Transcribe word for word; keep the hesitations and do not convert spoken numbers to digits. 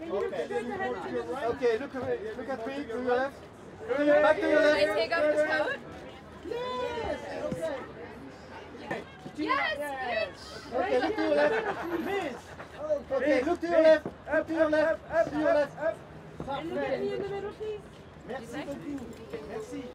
Okay, look at me. Look at me to your left. Back to your left. Can I take off this coat? Yes. Okay. Yes, bitch. Okay, look to your left. Miss. Okay, look to your left. Up to your left. Up to your left. Up. Look at me in the middle, please. Merci. Merci.